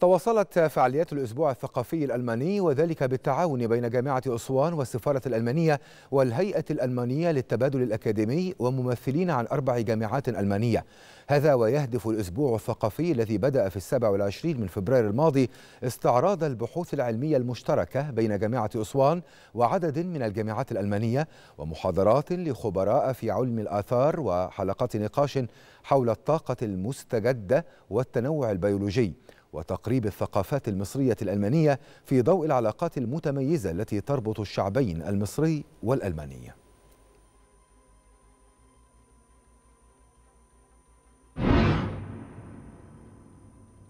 تواصلت فعاليات الأسبوع الثقافي الألماني، وذلك بالتعاون بين جامعة أسوان والسفارة الألمانية والهيئة الألمانية للتبادل الأكاديمي وممثلين عن 4 جامعات ألمانية. هذا ويهدف الأسبوع الثقافي الذي بدأ في 27 من فبراير الماضي استعراض البحوث العلمية المشتركة بين جامعة أسوان وعدد من الجامعات الألمانية، ومحاضرات لخبراء في علم الآثار، وحلقات نقاش حول الطاقة المستجدة والتنوع البيولوجي، وتقريب الثقافات المصرية الألمانية في ضوء العلاقات المتميزة التي تربط الشعبين المصري والألماني.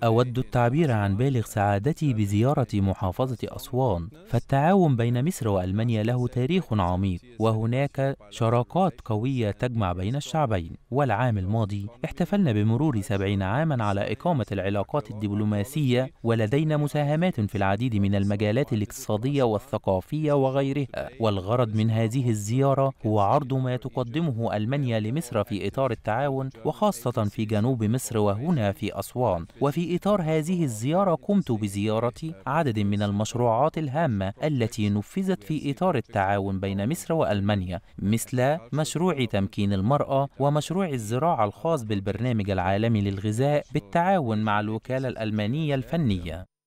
أود التعبير عن بالغ سعادتي بزيارة محافظة أسوان، فالتعاون بين مصر وألمانيا له تاريخ عميق، وهناك شراكات قوية تجمع بين الشعبين. والعام الماضي احتفلنا بمرور 70 عاماً على إقامة العلاقات الدبلوماسية، ولدينا مساهمات في العديد من المجالات الاقتصادية والثقافية وغيرها. والغرض من هذه الزيارة هو عرض ما تقدمه ألمانيا لمصر في إطار التعاون، وخاصة في جنوب مصر وهنا في أسوان. وفي إطار هذه الزيارة قمت بزيارة عدد من المشروعات الهامة التي نفذت في إطار التعاون بين مصر وألمانيا، مثل مشروع تمكين المرأة ومشروع الزراعة الخاص بالبرنامج العالمي للغذاء بالتعاون مع الوكالة الألمانية الفنية.